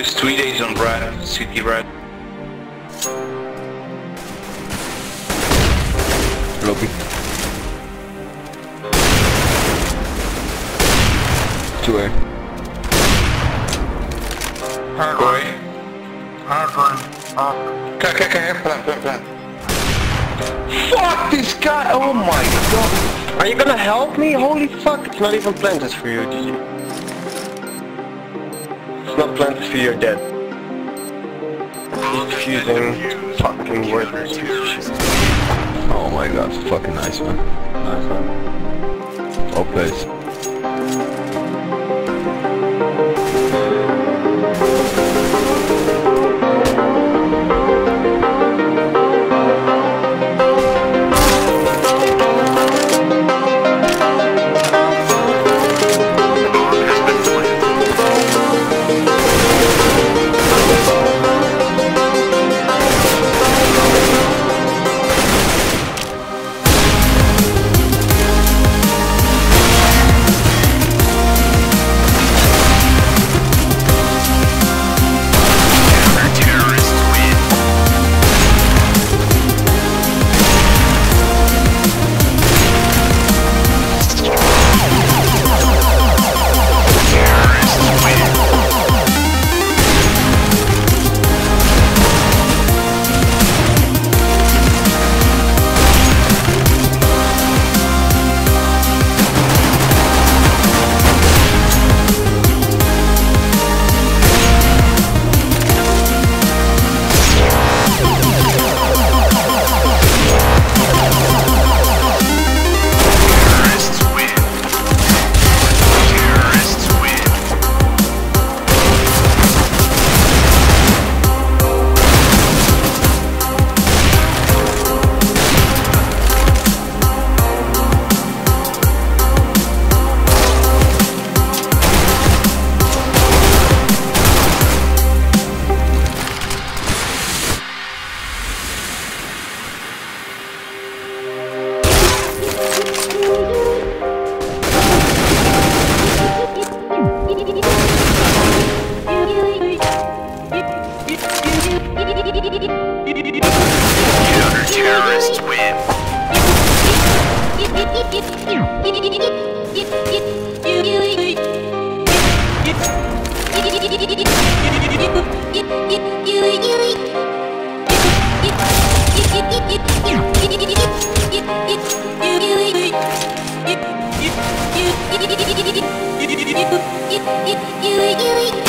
It's 3 days on Brad, city Brad. Lobby. 2A. Hard way. Hard one. Okay, plan. Fuck this guy, oh my god. Are you gonna help me? Holy fuck, it's not even planted for you, did you? Not planted for your dead. Confusing fucking worthless piece of shit. Oh my god, fucking nice one. Nice one. Oh please. You